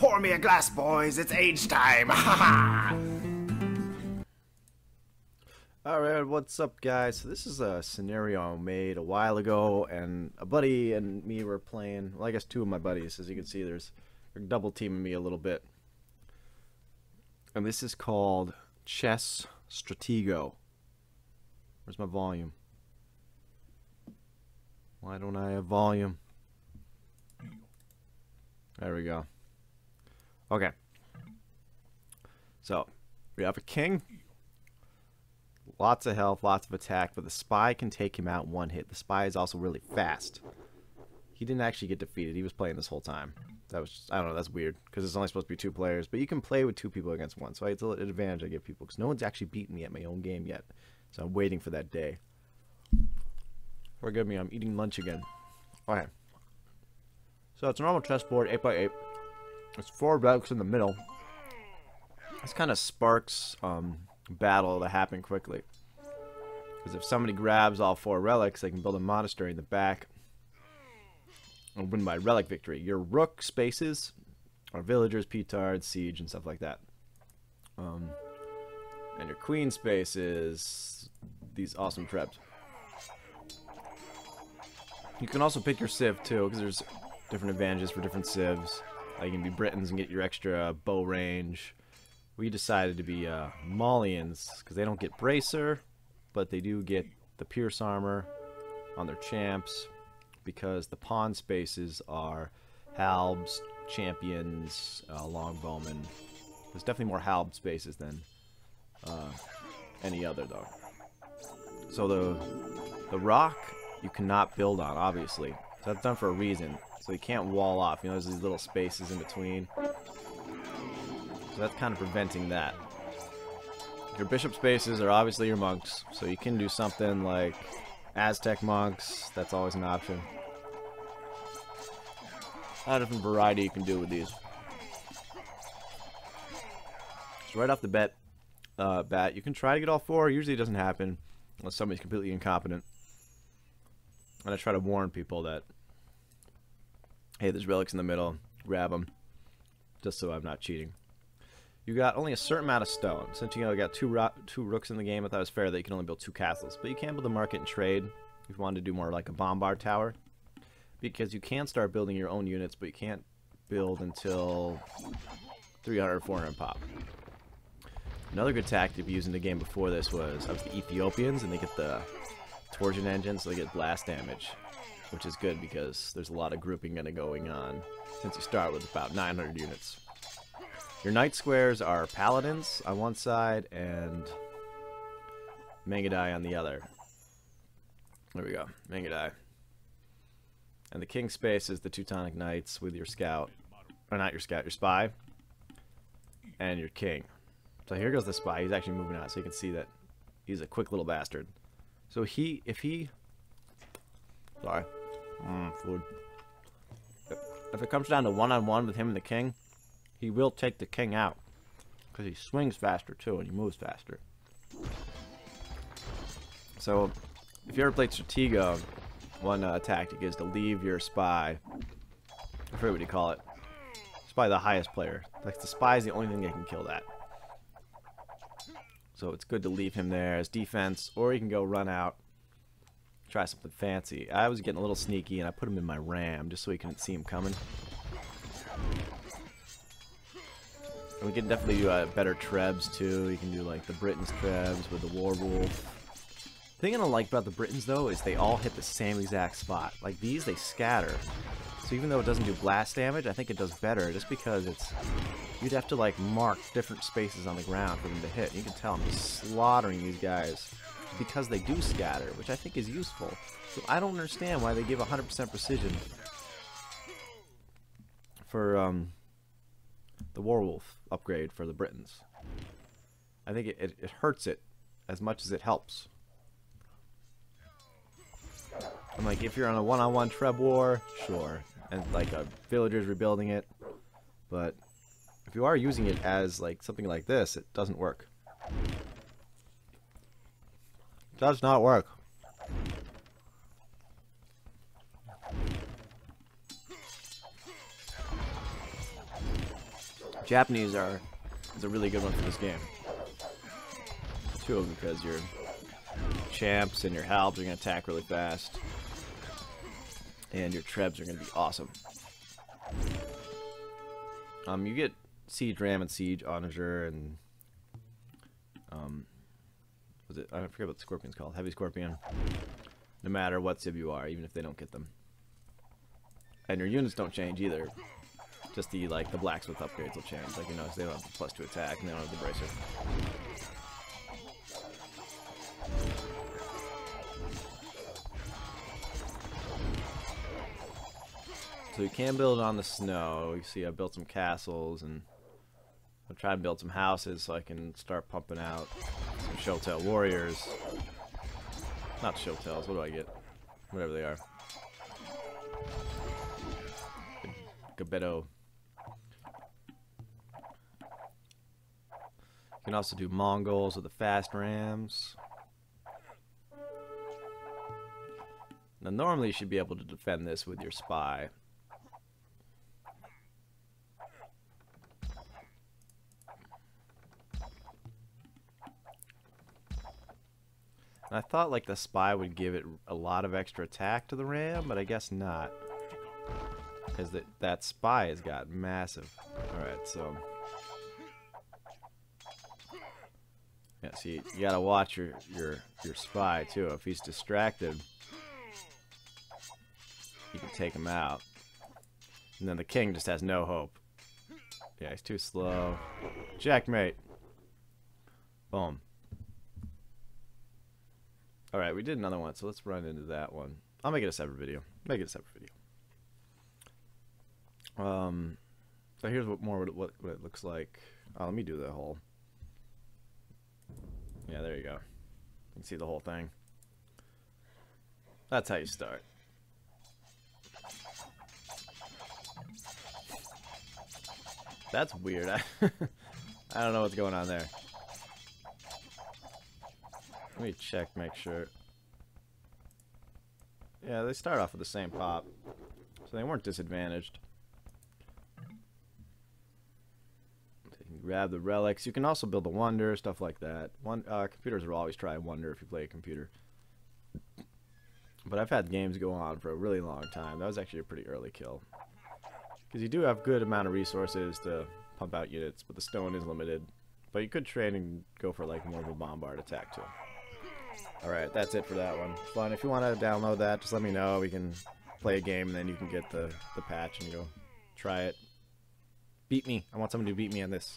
Pour me a glass, boys. It's age time. Alright, what's up, guys? So this is a scenario I made a while ago, and a buddy and me were playing. Well, I guess two of my buddies. As you can see, they're double teaming me a little bit. And this is called Chess Stratego. Where's my volume? Why don't I have volume? There we go. Okay, so we have a king, lots of health, lots of attack, but the spy can take him out one hit. The spy is also really fast. He didn't actually get defeated. He was playing this whole time. That was just, I don't know, that's weird because it's only supposed to be two players, but you can play with two people against one. So it's an advantage I give people because no one's actually beaten me at my own game yet. So I'm waiting for that day. Forgive me, I'm eating lunch again. Okay, so it's a normal chessboard, 8x8. There's four rooks in the middle. This kind of sparks battle to happen quickly. Because if somebody grabs all four relics, they can build a monastery in the back and win by relic victory. Your rook spaces are villagers, petards, siege, and stuff like that. And your queen space is these awesome preps. You can also pick your civ too, because there's different advantages for different civs. You can be Britons and get your extra bow range. We decided to be Molians because they don't get bracer, but they do get the pierce armor on their champs because the pawn spaces are halbs, champions, longbowmen. There's definitely more halb spaces than any other though. So the rock you cannot build on, obviously. So that's done for a reason. So you can't wall off, you know, there's these little spaces in between. So that's kind of preventing that. Your bishop spaces are obviously your monks, so you can do something like Aztec monks, that's always an option. A lot of different variety you can do with these. So right off the bat, you can try to get all four, usually it doesn't happen unless somebody's completely incompetent. And I try to warn people that, hey, there's relics in the middle, grab them, just so I'm not cheating. You got only a certain amount of stone. Since you know, you got two rooks in the game, I thought it was fair that you can only build two castles. But you can build a market and trade if you wanted to do more like a bombard tower. Because you can start building your own units, but you can't build until 300, 400 pop. Another good tactic we used in the game before this was, obviously, the Ethiopians, and they get the torsion engine, so they get blast damage. Which is good because there's a lot of grouping going on since you start with about 900 units. Your knight squares are paladins on one side and Mangudai on the other. There we go, Mangudai. And the king space is the Teutonic knights with your scout, or not your scout, your spy, and your king. So here goes the spy. He's actually moving out, so you can see that he's a quick little bastard. So sorry. Food. If it comes down to one-on-one with him and the king, he will take the king out because he swings faster too and he moves faster. So if you ever played Stratego, one tactic is to leave your spy, I forget what you call it, it's probably the highest player, like the spy is the only thing that can kill that, so it's good to leave him there as defense, or you can go run out, try something fancy. I was getting a little sneaky and I put him in my ram just so he couldn't see him coming. And we can definitely do better trebs too. You can do like the Britons trebs with the Warwolf. The thing I don't like about the Britons though is they all hit the same exact spot. Like these, they scatter. So even though it doesn't do blast damage, I think it does better just because it's, you'd have to like mark different spaces on the ground for them to hit. You can tell I'm just slaughtering these guys because they do scatter, which I think is useful. So I don't understand why they give 100% precision for the Warwolf upgrade for the Britons. I think it hurts it as much as it helps. I'm like, if you're on a one-on-one treb war, sure, and like a villager's rebuilding it, but if you are using it as like something like this, it doesn't work. Does not work. Japanese is a really good one for this game. Two of them, because your champs and your halbs are going to attack really fast. And your trebs are going to be awesome. You get Siege Ram and Siege Onager and I forget what the Scorpion's called. Heavy Scorpion. No matter what Civ you are, even if they don't get them. And your units don't change either. Just the, like, the blacksmith upgrades will change. Like, you notice they don't have the +2 attack and they don't have the bracer. So you can build on the snow. You see I built some castles, and I'll try and build some houses so I can start pumping out some Shotel warriors. Not Shotels, what do I get? Whatever they are. Gabeto. You can also do Mongols with the fast rams. Now normally you should be able to defend this with your spy. And I thought like the spy would give it a lot of extra attack to the ram, but I guess not. Because that spy has got massive. Alright, so... yeah, see, you gotta watch your spy too. If he's distracted, you can take him out. And then the king just has no hope. Yeah, he's too slow. Checkmate! Boom. Alright, we did another one, so let's run into that one. I'll make it a separate video. So here's what it looks like. Oh, let me do the whole. Yeah, there you go. You can see the whole thing. That's how you start. That's weird. I don't know what's going on there. Let me check, make sure. Yeah, they start off with the same pop, so they weren't disadvantaged. Grab the relics. You can also build a wonder, stuff like that. Computers will always try wonder if you play a computer. But I've had games go on for a really long time. That was actually a pretty early kill. Because you do have good amount of resources to pump out units, but the stone is limited. But you could train and go for like more of a bombard attack too. Alright, that's it for that one. Fun. If you want to download that, just let me know. We can play a game and then you can get the patch and you go try it. Beat me. I want someone to beat me on this.